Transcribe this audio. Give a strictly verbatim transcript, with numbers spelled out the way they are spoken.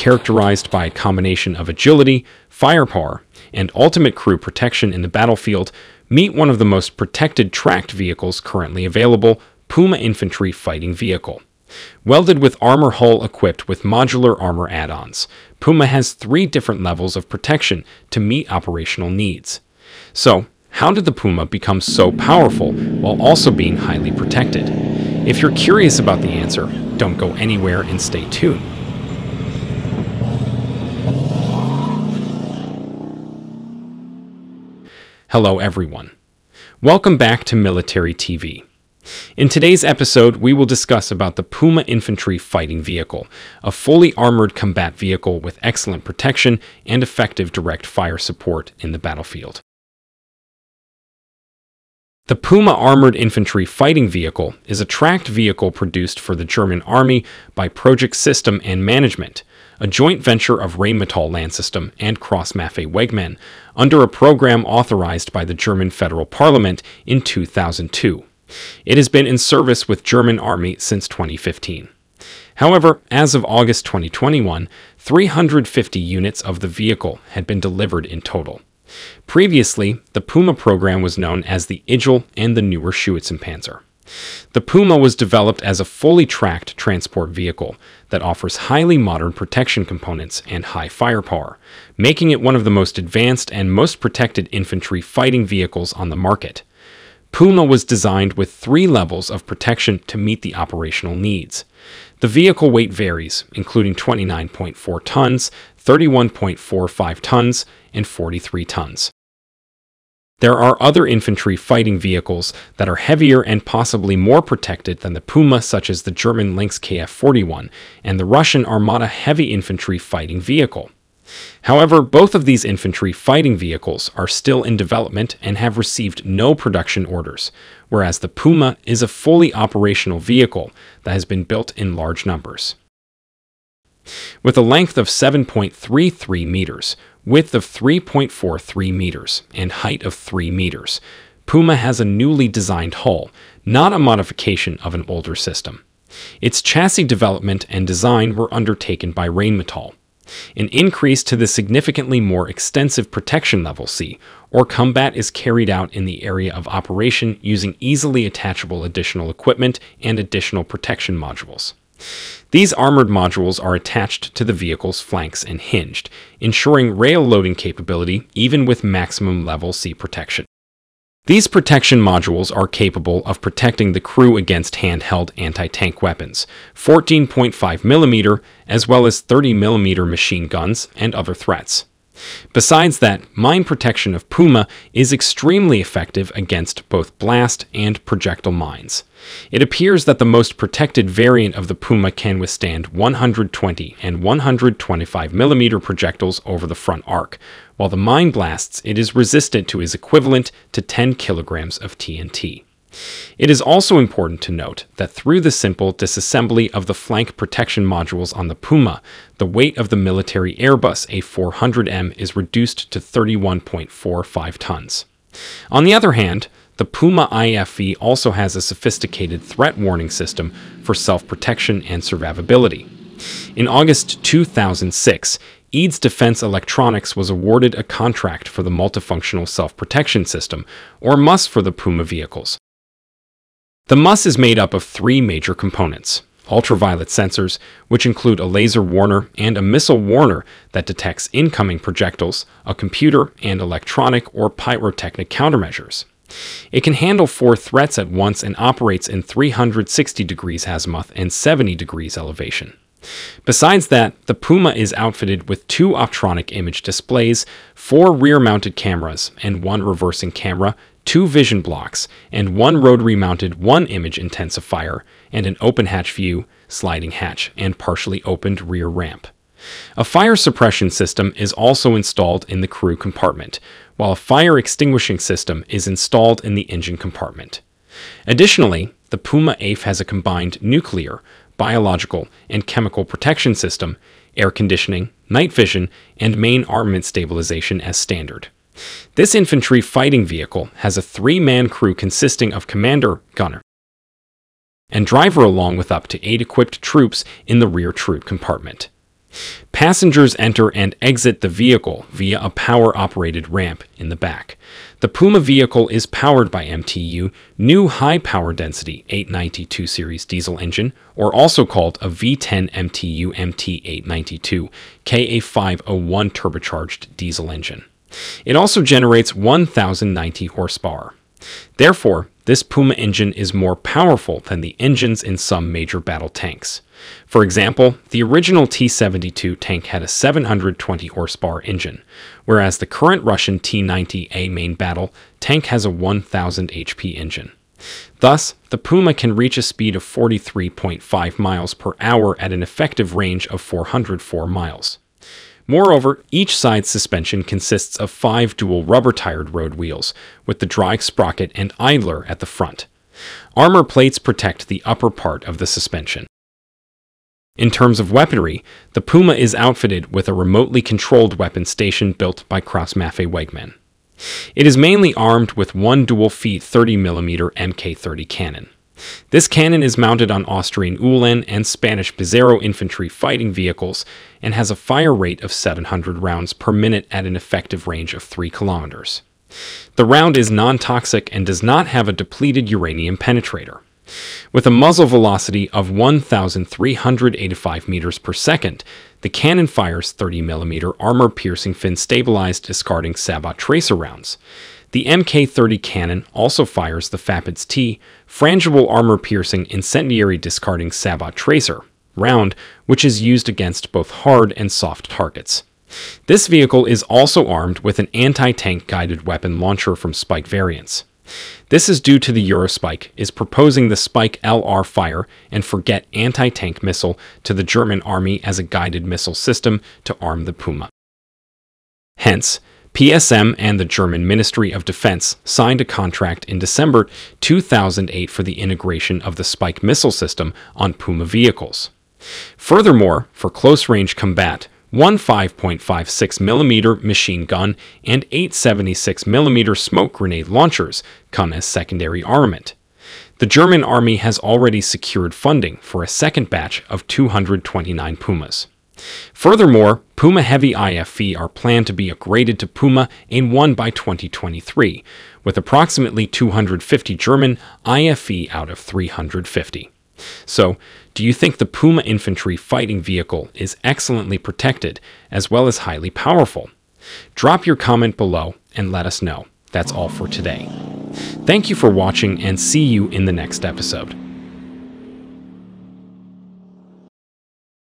characterized by a combination of agility, firepower, and ultimate crew protection in the battlefield, meet one of the most protected tracked vehicles currently available, Puma Infantry Fighting Vehicle. Welded with armor hull equipped with modular armor add-ons, Puma has three different levels of protection to meet operational needs. So, how did the Puma become so powerful while also being highly protected? If you're curious about the answer, don't go anywhere and stay tuned. Hello everyone. Welcome back to Military T V. In today's episode, we will discuss about the Puma Infantry Fighting Vehicle, a fully armored combat vehicle with excellent protection and effective direct fire support in the battlefield. The Puma Armored Infantry Fighting Vehicle is a tracked vehicle produced for the German Army by Projekt System and Management, a joint venture of Rheinmetall Land System and Krauss-Maffei Wegmann, under a program authorized by the German Federal Parliament in two thousand two. It has been in service with German Army since twenty fifteen. However, as of August twenty twenty-one, three hundred fifty units of the vehicle had been delivered in total. Previously, the Puma program was known as the Igel and the newer Schuetzenpanzer. The Puma was developed as a fully tracked transport vehicle that offers highly modern protection components and high firepower, making it one of the most advanced and most protected infantry fighting vehicles on the market. Puma was designed with three levels of protection to meet the operational needs. The vehicle weight varies, including twenty-nine point four tons, thirty-one point four five tons, and forty-three tons. There are other infantry fighting vehicles that are heavier and possibly more protected than the Puma, such as the German Lynx K F forty-one and the Russian Armata heavy infantry fighting vehicle. However, both of these infantry fighting vehicles are still in development and have received no production orders, whereas the Puma is a fully operational vehicle that has been built in large numbers. With a length of seven point three three meters, width of three point four three meters, and height of three meters, Puma has a newly designed hull, not a modification of an older system. Its chassis development and design were undertaken by Rheinmetall. An increase to the significantly more extensive protection level C, or combat, is carried out in the area of operation using easily attachable additional equipment and additional protection modules. These armored modules are attached to the vehicle's flanks and hinged, ensuring rail loading capability even with maximum level C protection. These protection modules are capable of protecting the crew against handheld anti-tank weapons, fourteen point five millimeter as well as thirty millimeter machine guns and other threats. Besides that, mine protection of Puma is extremely effective against both blast and projectile mines. It appears that the most protected variant of the Puma can withstand one hundred twenty and one hundred twenty-five millimeter projectiles over the front arc, while the mine blasts it is resistant to is equivalent to ten kilograms of T N T. It is also important to note that through the simple disassembly of the flank protection modules on the Puma, the weight of the military Airbus A four hundred M is reduced to thirty-one point four five tons. On the other hand, the Puma I F V also has a sophisticated threat warning system for self-protection and survivability. In August two thousand six, E A D S Defense Electronics was awarded a contract for the Multifunctional Self-Protection System, or M U S, for the Puma vehicles. The M U S is made up of three major components: ultraviolet sensors, which include a laser warner and a missile warner that detects incoming projectiles, a computer, and electronic or pyrotechnic countermeasures. It can handle four threats at once and operates in three hundred sixty degrees azimuth and seventy degrees elevation. Besides that, the Puma is outfitted with two optronic image displays, four rear-mounted cameras and one reversing camera, two vision blocks, and one rotary-mounted one-image intensifier, and an open-hatch view, sliding hatch, and partially opened rear ramp. A fire suppression system is also installed in the crew compartment, while a fire extinguishing system is installed in the engine compartment. Additionally, the Puma A F has a combined nuclear, biological, and chemical protection system, air conditioning, night vision, and main armament stabilization as standard. This infantry fighting vehicle has a three-man crew consisting of commander, gunner, and driver, along with up to eight equipped troops in the rear troop compartment. Passengers enter and exit the vehicle via a power-operated ramp in the back. The Puma vehicle is powered by M T U, new high-power density eight ninety-two series diesel engine, or also called a V ten M T U M T eight ninety-two K A five oh one turbocharged diesel engine. It also generates one thousand ninety horsepower. Therefore, this Puma engine is more powerful than the engines in some major battle tanks. For example, the original T seventy-two tank had a seven hundred twenty horsepower engine, whereas the current Russian T ninety A main battle tank has a one thousand H P engine. Thus, the Puma can reach a speed of forty-three point five miles per hour at an effective range of four hundred four miles. Moreover, each side's suspension consists of five dual rubber-tired road wheels, with the dry sprocket and idler at the front. Armor plates protect the upper part of the suspension. In terms of weaponry, the Puma is outfitted with a remotely controlled weapon station built by Krauss-Maffei Wegmann. It is mainly armed with one dual-feed thirty millimeter M K thirty cannon. This cannon is mounted on Austrian Ulan and Spanish Pizarro infantry fighting vehicles and has a fire rate of seven hundred rounds per minute at an effective range of three kilometers. The round is non-toxic and does not have a depleted uranium penetrator. With a muzzle velocity of one thousand three hundred eighty-five meters per second, the cannon fires thirty millimeter armor-piercing fin-stabilized discarding Sabot tracer rounds. The M K thirty cannon also fires the FAPIDS-T, frangible armor-piercing incendiary discarding Sabot tracer round, which is used against both hard and soft targets. This vehicle is also armed with an anti-tank guided weapon launcher from Spike variants. This is due to the Eurospike is proposing the Spike L R fire and forget anti-tank missile to the German Army as a guided missile system to arm the Puma. Hence, P S M and the German Ministry of Defense signed a contract in December two thousand eight for the integration of the Spike missile system on Puma vehicles. Furthermore, for close-range combat, one five point five six millimeter machine gun and eight seventy-six millimeter smoke grenade launchers come as secondary armament. The German Army has already secured funding for a second batch of two hundred twenty-nine Pumas. Furthermore, Puma Heavy I F V are planned to be upgraded to Puma A one by twenty twenty-three, with approximately two hundred fifty German I F V out of three hundred fifty. So, do you think the Puma Infantry Fighting Vehicle is excellently protected as well as highly powerful? Drop your comment below and let us know. That's all for today. Thank you for watching and see you in the next episode.